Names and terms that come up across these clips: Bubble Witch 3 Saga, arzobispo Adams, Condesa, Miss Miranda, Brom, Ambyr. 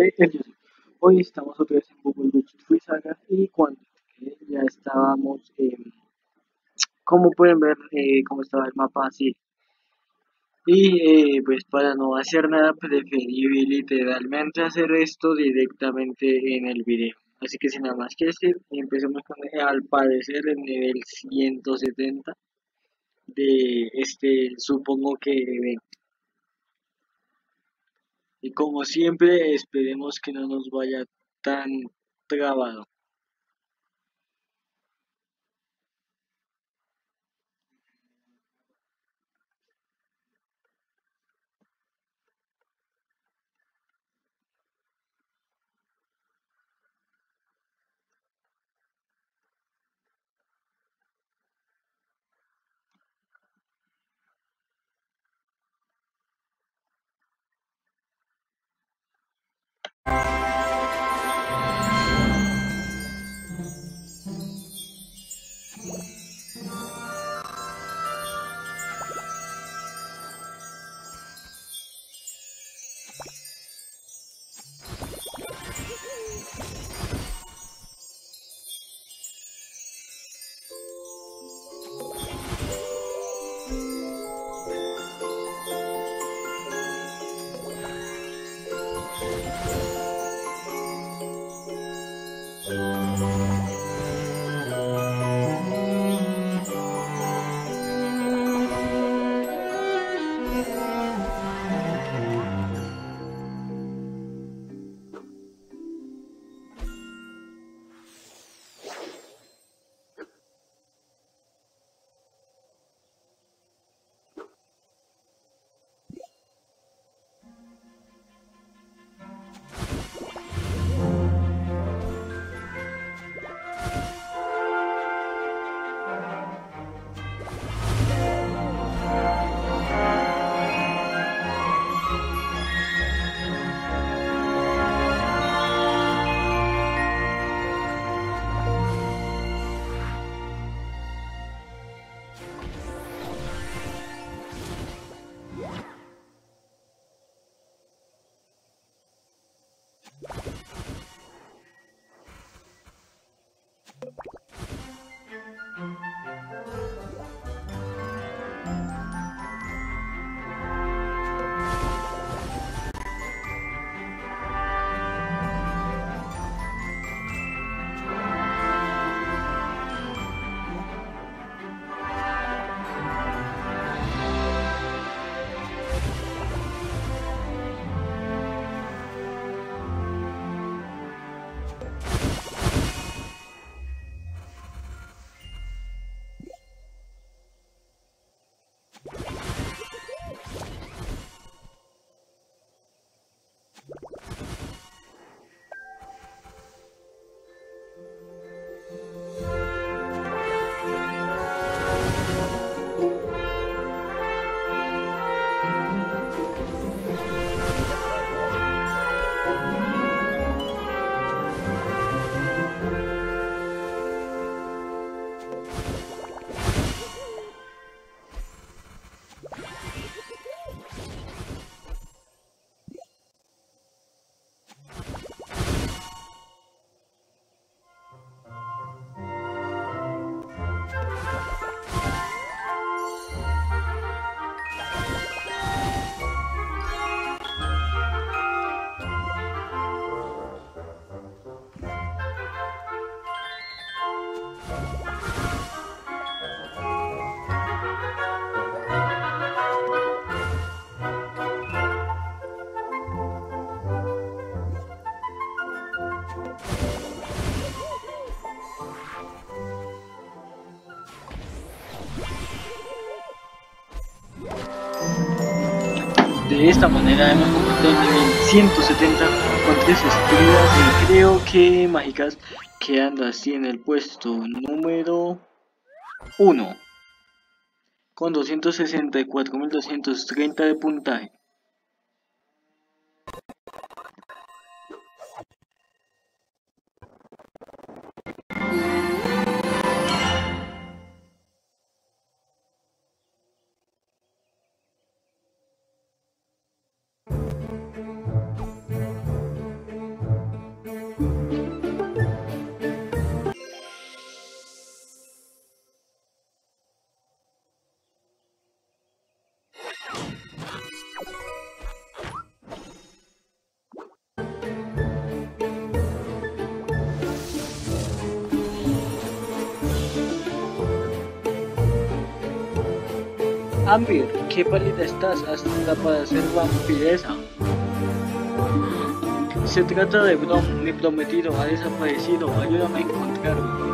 de El Yo Sé. Hoy estamos otra vez en Bubble Witch 3 Saga y cuando ya estábamos, como pueden ver, cómo estaba el mapa así. Y pues para no hacer nada preferí literalmente hacer esto directamente en el video. Así que sin nada más que decir, empecemos con al parecer el nivel 170 de este, supongo que evento. Y como siempre, esperemos que no nos vaya tan trabado. De esta manera hemos completado el nivel 170 con 3 estrellas y creo que mágicas, quedando así en el puesto número 1 con 264.230 de puntaje. Amber, qué pálida estás, has tenido para hacer vampiresa. Se trata de Brom, mi prometido, ha desaparecido, ayúdame a encontrarlo.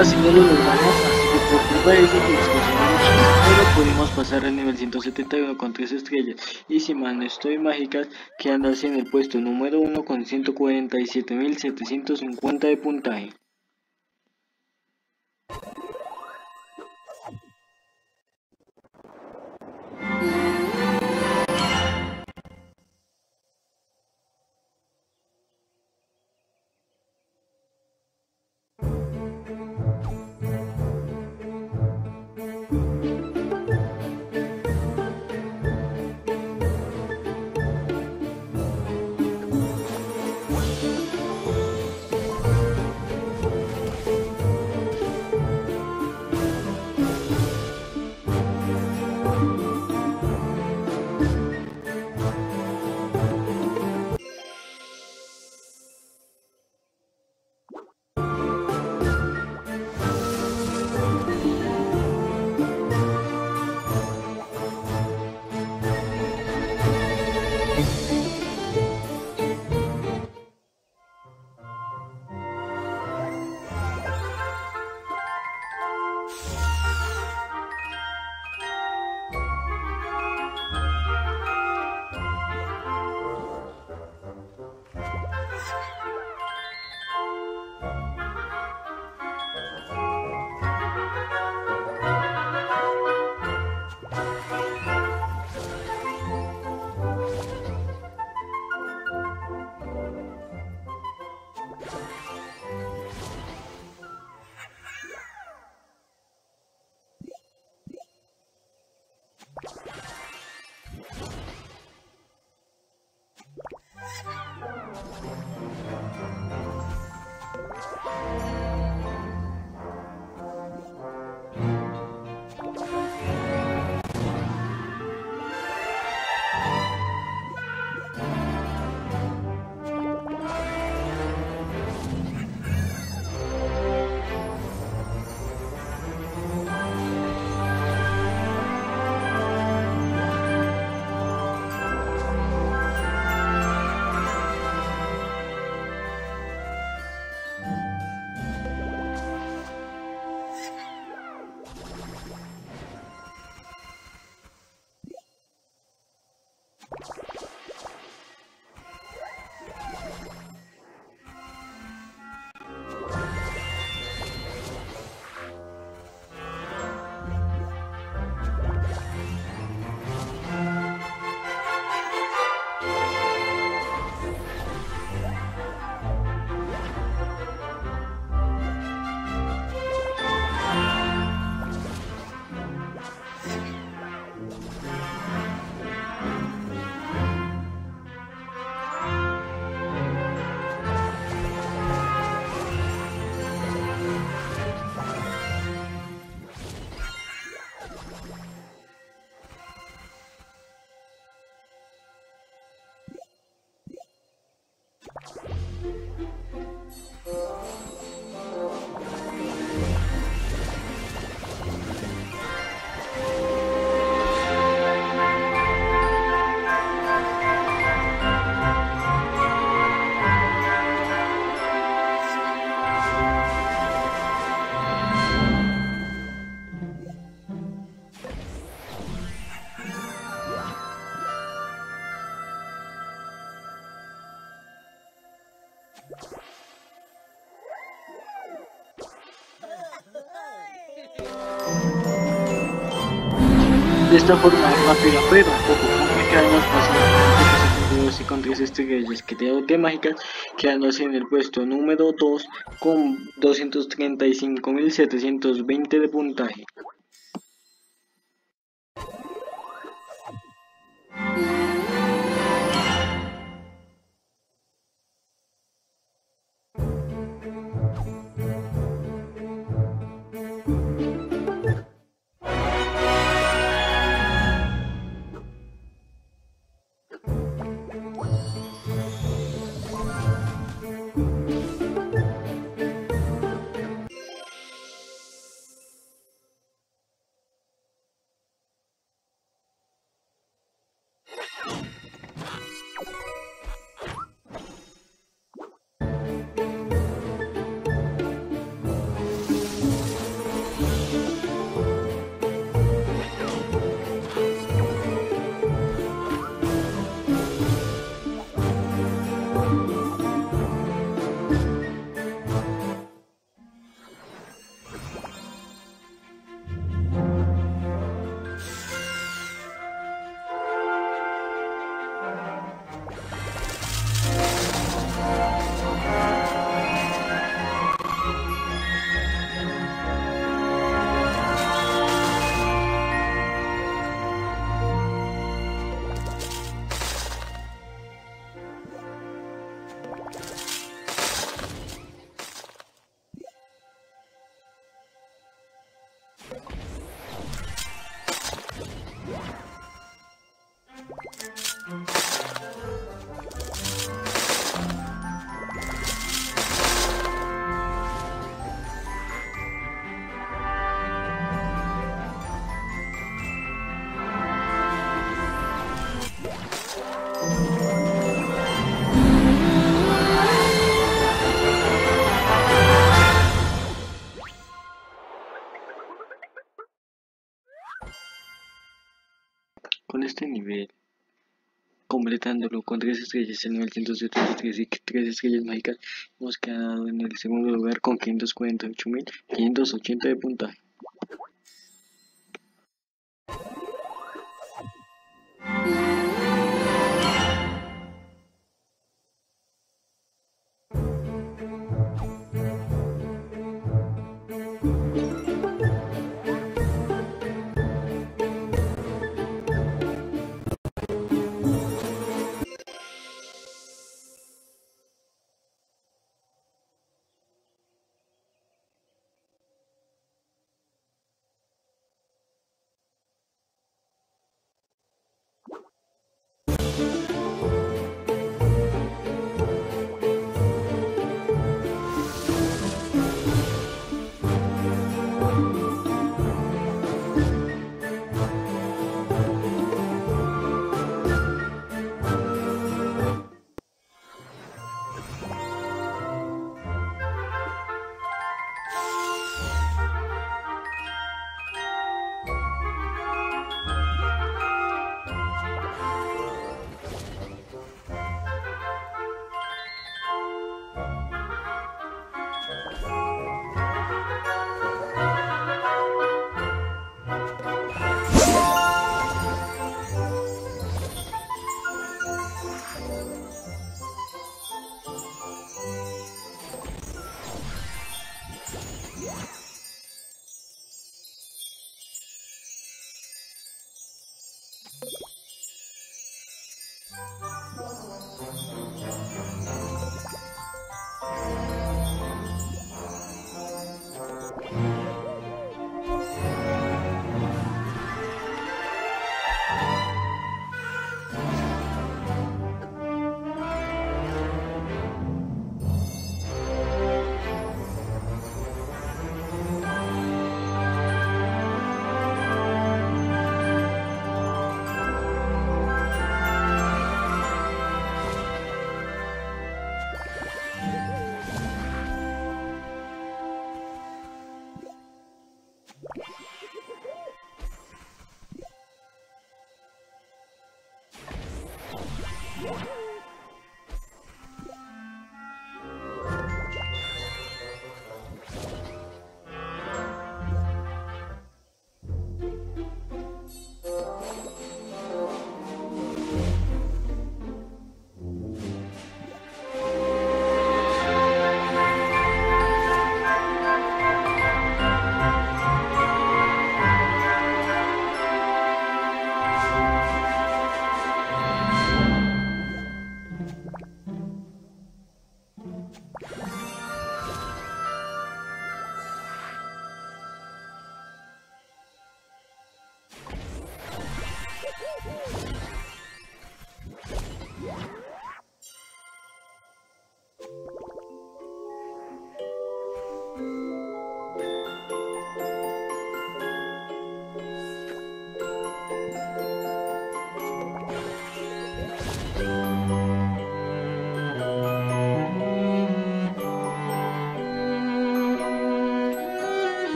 Así no lo logramos, así que por culpa de eso pero pudimos pasar al nivel 171 con 3 estrellas y si mal no estoy mágicas quedándose en el puesto número 1 con 147.750 de puntaje. De esta forma es más fila, pero un poco complicada en los pasados y con 10 estrellas que te doté mágicas, quedándose en el puesto número 2 con 235.720 de puntaje. Con este nivel, completándolo con 3 estrellas en 973 y 3 estrellas mágicas, hemos quedado en el segundo lugar con 548.580 de puntaje.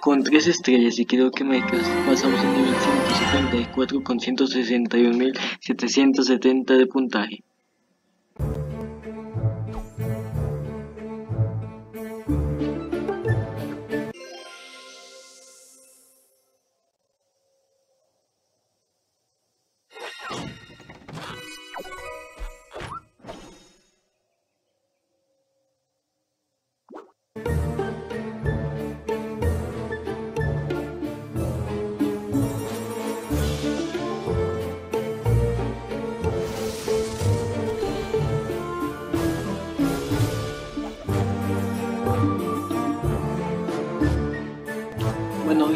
Con 3 estrellas y creo que mágicas, pasamos al nivel 154 con 161.770 de puntaje.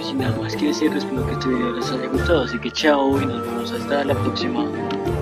hoy sin nada más que decirles, espero que este video les haya gustado, así que chao y nos vemos hasta la próxima.